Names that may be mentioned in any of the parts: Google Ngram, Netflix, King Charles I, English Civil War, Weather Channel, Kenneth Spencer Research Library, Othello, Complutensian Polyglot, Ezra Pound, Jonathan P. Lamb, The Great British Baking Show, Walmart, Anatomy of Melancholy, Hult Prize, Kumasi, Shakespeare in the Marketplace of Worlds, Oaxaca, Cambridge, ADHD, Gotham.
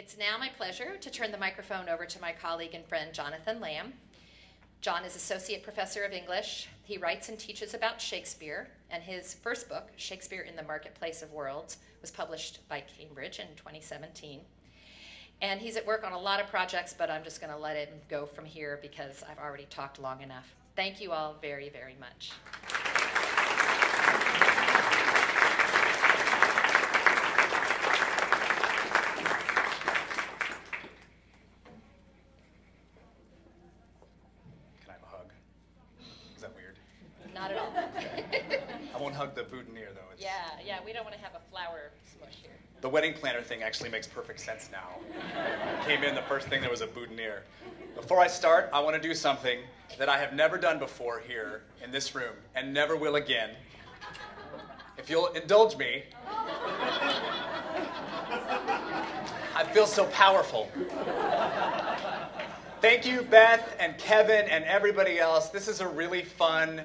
It's now my pleasure to turn the microphone over to my colleague and friend, Jonathan Lamb. John is Associate Professor of English. He writes and teaches about Shakespeare, and his first book, Shakespeare in the Marketplace of Worlds, was published by Cambridge in 2017. And he's at work on a lot of projects, but I'm just going to let him go from here because I've already talked long enough. Thank you all very, very much. Yeah, we don't want to have a flower smush here. The wedding planner thing actually makes perfect sense now. Came in, the first thing there was a boutonniere. Before I start, I want to do something that I have never done before here in this room, and never will again. If you'll indulge me, I feel so powerful. Thank you, Beth and Kevin and everybody else. This is a really fun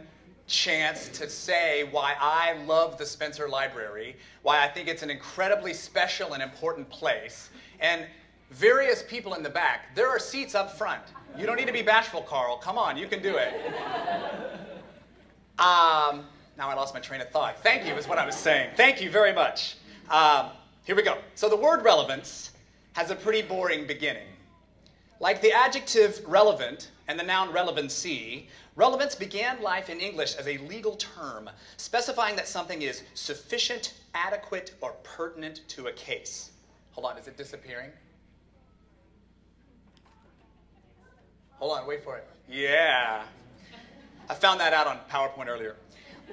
chance to say why I love the Spencer Library, why I think it's an incredibly special and important place. And various people in the back, there are seats up front. You don't need to be bashful, Carl. Come on, you can do it. Now I lost my train of thought. Thank you is what I was saying. Thank you very much. Here we go. So the word relevance has a pretty boring beginning. Like the adjective relevant and the noun relevancy, relevance began life in English as a legal term, specifying that something is sufficient, adequate, or pertinent to a case. Hold on, is it disappearing? Hold on, wait for it. Yeah. I found that out on PowerPoint earlier.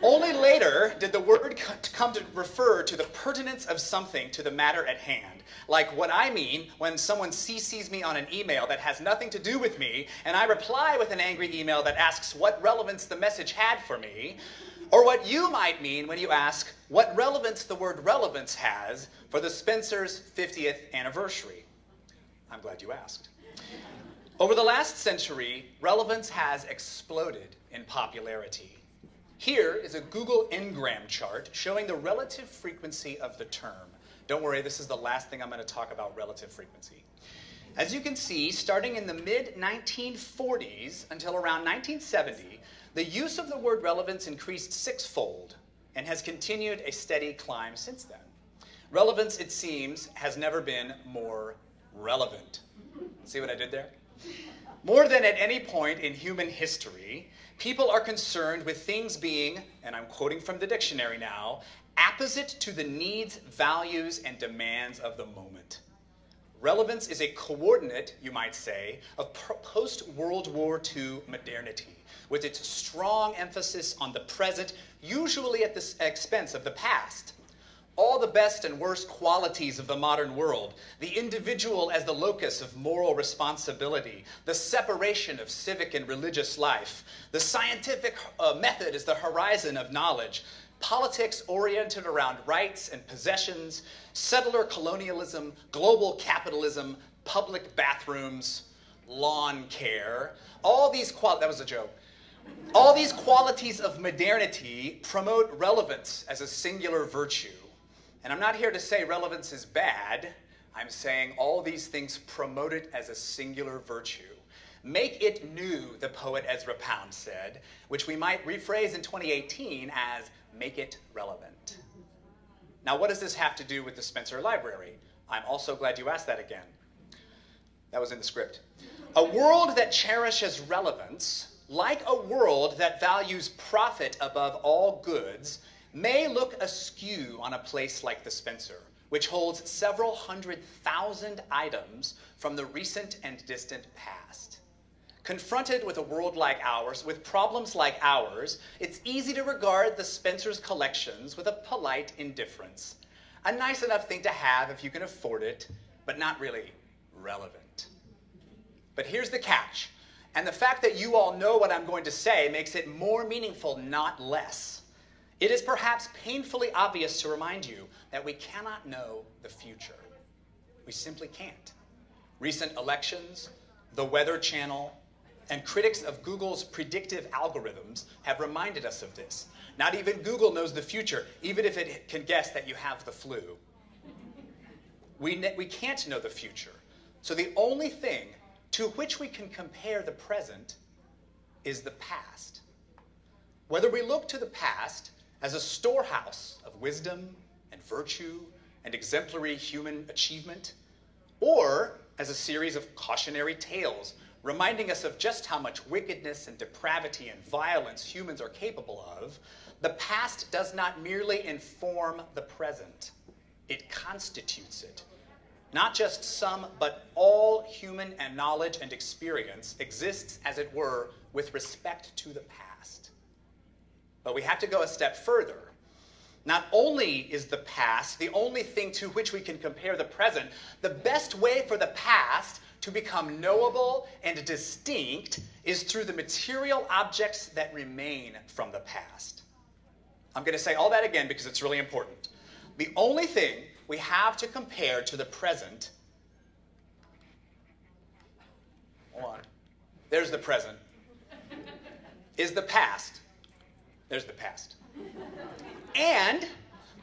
Only later did the word come to refer to the pertinence of something to the matter at hand. Like what I mean when someone CCs me on an email that has nothing to do with me, and I reply with an angry email that asks what relevance the message had for me, or what you might mean when you ask what relevance the word relevance has for the Spencer's 50th anniversary. I'm glad you asked. Over the last century, relevance has exploded in popularity. Here is a Google Ngram chart showing the relative frequency of the term. Don't worry, this is the last thing I'm going to talk about, relative frequency. As you can see, starting in the mid-1940s until around 1970, the use of the word relevance increased sixfold and has continued a steady climb since then. Relevance, it seems, has never been more relevant. See what I did there? More than at any point in human history, people are concerned with things being, and I'm quoting from the dictionary now, apposite to the needs, values, and demands of the moment. Relevance is a coordinate, you might say, of post-World War II modernity, with its strong emphasis on the present, usually at the expense of the past. All the best and worst qualities of the modern world, the individual as the locus of moral responsibility, the separation of civic and religious life, the scientific method as the horizon of knowledge, politics oriented around rights and possessions, settler colonialism, global capitalism, public bathrooms, lawn care, all these qualities, that was a joke. All these qualities of modernity promote relevance as a singular virtue. And I'm not here to say relevance is bad. I'm saying all these things promote it as a singular virtue. Make it new, the poet Ezra Pound said, which we might rephrase in 2018 as make it relevant. Now, what does this have to do with the Spencer Library? I'm also glad you asked that again. That was in the script. A world that cherishes relevance, like a world that values profit above all goods, may look askew on a place like the Spencer, which holds several hundred thousand items from the recent and distant past. Confronted with a world like ours, with problems like ours, it's easy to regard the Spencer's collections with a polite indifference. A nice enough thing to have if you can afford it, but not really relevant. But here's the catch, and the fact that you all know what I'm going to say makes it more meaningful, not less. It is perhaps painfully obvious to remind you that we cannot know the future. We simply can't. Recent elections, the Weather Channel, and critics of Google's predictive algorithms have reminded us of this. Not even Google knows the future, even if it can guess that you have the flu. We can't know the future. So the only thing to which we can compare the present is the past. Whether we look to the past as a storehouse of wisdom and virtue and exemplary human achievement, or as a series of cautionary tales reminding us of just how much wickedness and depravity and violence humans are capable of, the past does not merely inform the present. It constitutes it. Not just some, but all human and knowledge and experience exists, as it were, with respect to the past. But we have to go a step further. Not only is the past the only thing to which we can compare the present, the best way for the past to become knowable and distinct is through the material objects that remain from the past. I'm going to say all that again because it's really important. The only thing we have to compare to the present, hold on, there's the present, is the past. There's the past. And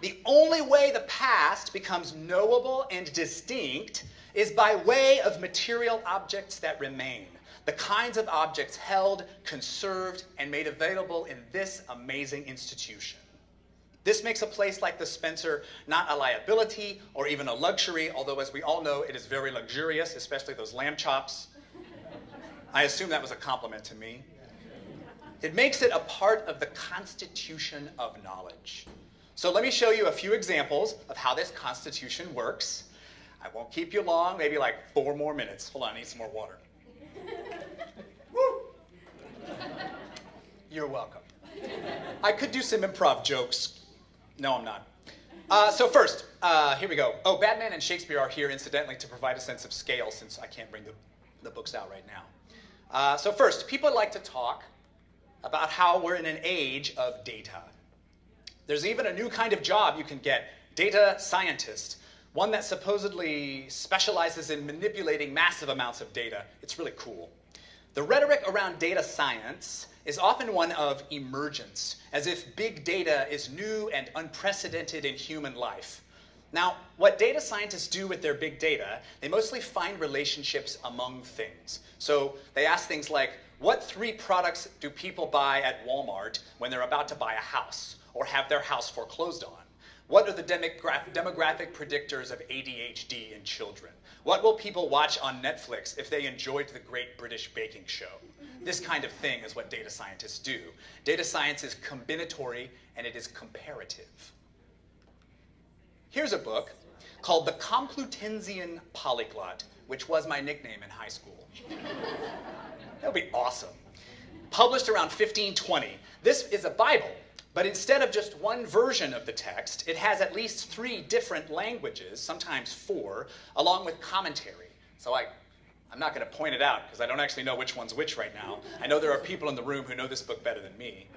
the only way the past becomes knowable and distinct is by way of material objects that remain, the kinds of objects held, conserved, and made available in this amazing institution. This makes a place like the Spencer not a liability or even a luxury, although as we all know, it is very luxurious, especially those lamb chops. I assume that was a compliment to me. It makes it a part of the constitution of knowledge. So let me show you a few examples of how this constitution works. I won't keep you long, maybe like 4 more minutes. Hold on, I need some more water. Woo! You're welcome. I could do some improv jokes. No, I'm not. So first, here we go. Oh, Batman and Shakespeare are here, incidentally, to provide a sense of scale, since I can't bring the books out right now. So first, people like to talk about how we're in an age of data. There's even a new kind of job you can get, data scientist, one that supposedly specializes in manipulating massive amounts of data. It's really cool. The rhetoric around data science is often one of emergence, as if big data is new and unprecedented in human life. Now, what data scientists do with their big data, they mostly find relationships among things. So they ask things like, what 3 products do people buy at Walmart when they're about to buy a house or have their house foreclosed on? What are the demographic predictors of ADHD in children? What will people watch on Netflix if they enjoyed The Great British Baking Show? This kind of thing is what data scientists do. Data science is combinatory and it is comparative. Here's a book called The Complutensian Polyglot, which was my nickname in high school. That would be awesome. Published around 1520. This is a Bible, but instead of just one version of the text, it has at least 3 different languages, sometimes 4, along with commentary. So I'm not going to point it out because I don't actually know which one's which right now. I know there are people in the room who know this book better than me.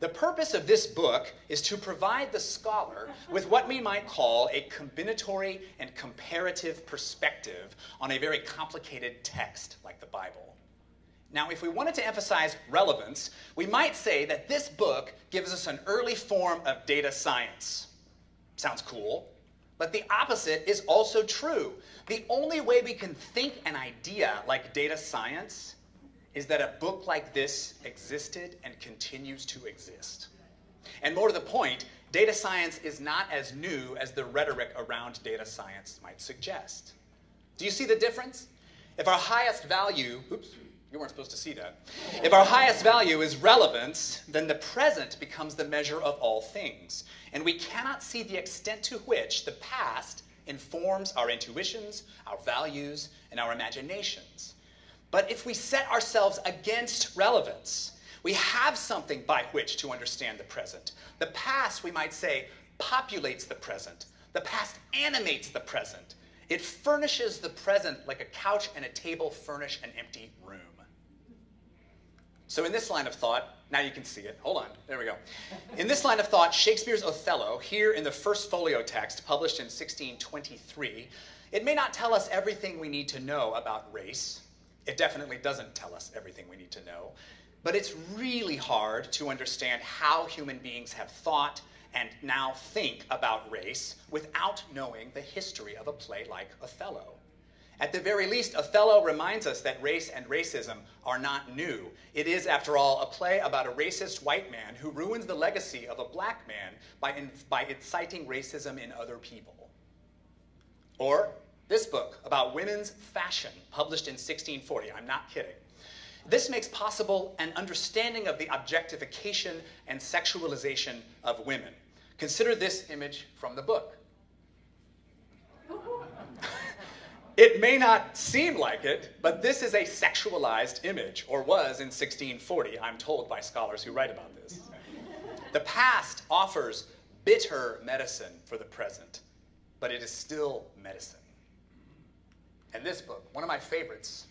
The purpose of this book is to provide the scholar with what we might call a combinatory and comparative perspective on a very complicated text like the Bible. Now, if we wanted to emphasize relevance, we might say that this book gives us an early form of data science. Sounds cool, but the opposite is also true. The only way we can think an idea like data science is that a book like this existed and continues to exist. And more to the point, data science is not as new as the rhetoric around data science might suggest. Do you see the difference? If our highest value, oops, you weren't supposed to see that. If our highest value is relevance, then the present becomes the measure of all things. And we cannot see the extent to which the past informs our intuitions, our values, and our imaginations. But if we set ourselves against relevance, we have something by which to understand the present. The past, we might say, populates the present. The past animates the present. It furnishes the present like a couch and a table furnish an empty room. So in this line of thought, now you can see it. Hold on, there we go. In this line of thought, Shakespeare's Othello, here in the first folio text, published in 1623, it may not tell us everything we need to know about race. It definitely doesn't tell us everything we need to know, but it's really hard to understand how human beings have thought and now think about race without knowing the history of a play like Othello. At the very least, Othello reminds us that race and racism are not new. It is, after all, a play about a racist white man who ruins the legacy of a black man by inciting racism in other people. Or this book about women's fashion, published in 1640. I'm not kidding. This makes possible an understanding of the objectification and sexualization of women. Consider this image from the book. It may not seem like it, but this is a sexualized image, or was in 1640, I'm told by scholars who write about this. The past offers bitter medicine for the present, but it is still medicine. And this book, one of my favorites,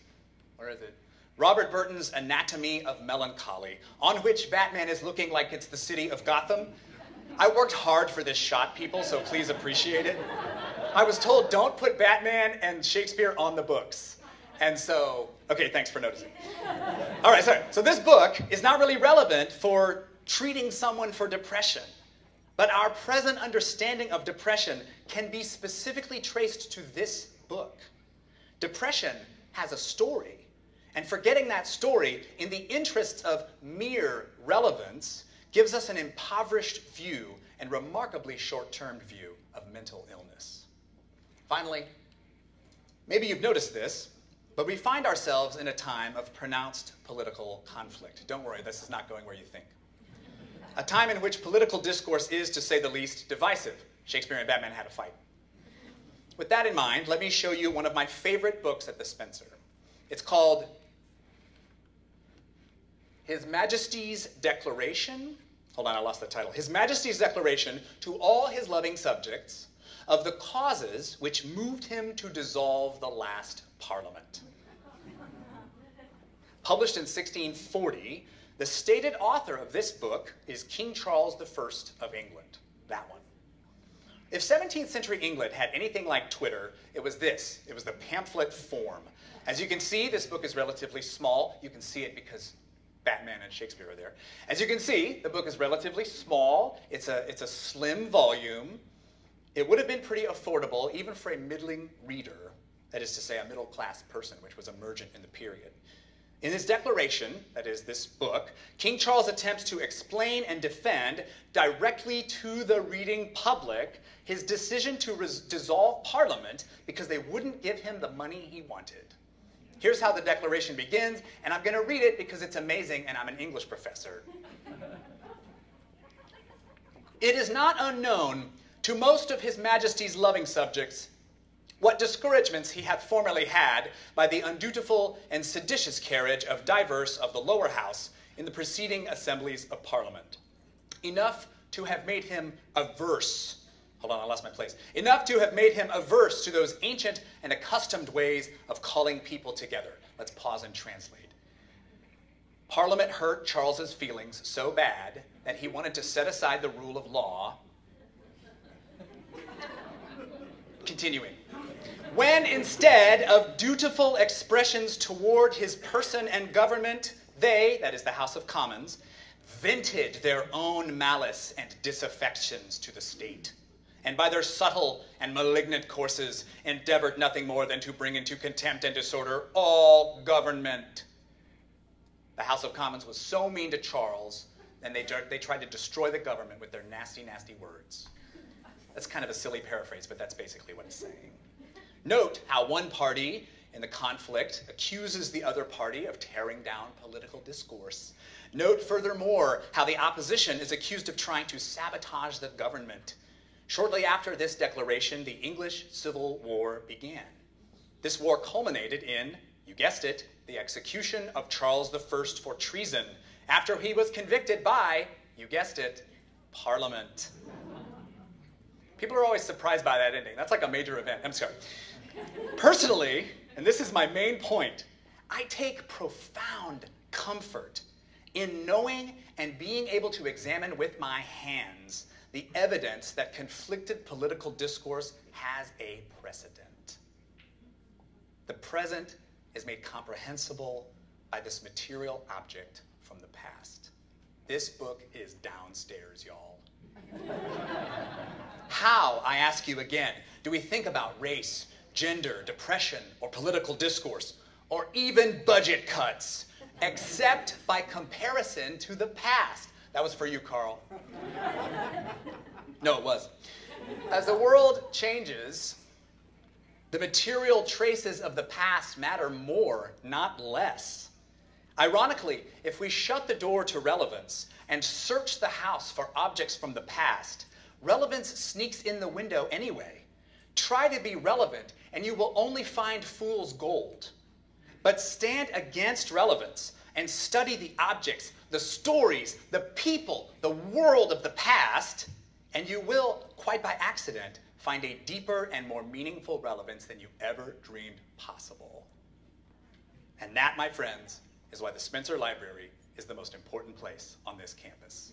where is it? Robert Burton's Anatomy of Melancholy, on which Batman is looking like it's the city of Gotham. I worked hard for this shot, people, so please appreciate it. I was told, don't put Batman and Shakespeare on the books. And so, okay, thanks for noticing. All right, sorry. So this book is not really relevant for treating someone for depression. But our present understanding of depression can be specifically traced to this book. Depression has a story. And forgetting that story in the interests of mere relevance gives us an impoverished view and remarkably short-term view of mental illness. Finally, maybe you've noticed this, but we find ourselves in a time of pronounced political conflict. Don't worry, this is not going where you think. A time in which political discourse is, to say the least, divisive. Shakespeare and Batman had a fight. With that in mind, let me show you one of my favorite books at the Spencer. It's called His Majesty's Declaration. Hold on, I lost the title. His Majesty's Declaration to All His Loving Subjects, of the causes which moved him to dissolve the last parliament. Published in 1640, the stated author of this book is King Charles I of England, that one. If 17th century England had anything like Twitter, it was this. It was the pamphlet form. As you can see, this book is relatively small. You can see it because Batman and Shakespeare are there. As you can see, the book is relatively small. It's a slim volume. It would have been pretty affordable, even for a middling reader, that is to say, a middle-class person, which was emergent in the period. In his declaration, that is, this book, King Charles attempts to explain and defend directly to the reading public his decision to dissolve Parliament because they wouldn't give him the money he wanted. Here's how the declaration begins, and I'm going to read it because it's amazing and I'm an English professor. It is not unknown to most of His Majesty's loving subjects, what discouragements he hath formerly had by the undutiful and seditious carriage of divers of the lower house in the preceding assemblies of Parliament. Enough to have made him averse. Hold on, I lost my place. Enough to have made him averse to those ancient and accustomed ways of calling people together. Let's pause and translate. Parliament hurt Charles's feelings so bad that he wanted to set aside the rule of law. Continuing. When instead of dutiful expressions toward his person and government, they, that is the House of Commons, vented their own malice and disaffections to the state, and by their subtle and malignant courses endeavored nothing more than to bring into contempt and disorder all government. The House of Commons was so mean to Charles, and they tried to destroy the government with their nasty, nasty words. That's kind of a silly paraphrase, but that's basically what it's saying. Note how one party in the conflict accuses the other party of tearing down political discourse. Note furthermore how the opposition is accused of trying to sabotage the government. Shortly after this declaration, the English Civil War began. This war culminated in, you guessed it, the execution of Charles I for treason, after he was convicted by, you guessed it, Parliament. People are always surprised by that ending. That's like a major event. I'm sorry. Personally, and this is my main point, I take profound comfort in knowing and being able to examine with my hands the evidence that conflicted political discourse has a precedent. The present is made comprehensible by this material object from the past. This book is downstairs, y'all. How, I ask you again, do we think about race, gender, depression, or political discourse, or even budget cuts, except by comparison to the past? That was for you, Carl. No, it was. As the world changes, the material traces of the past matter more, not less. Ironically, if we shut the door to relevance and search the house for objects from the past, relevance sneaks in the window anyway. Try to be relevant, and you will only find fool's gold. But stand against relevance and study the objects, the stories, the people, the world of the past, and you will, quite by accident, find a deeper and more meaningful relevance than you ever dreamed possible. And that, my friends, is why the Spencer Library is the most important place on this campus.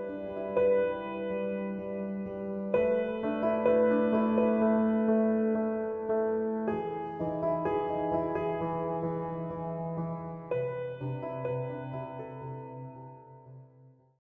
much.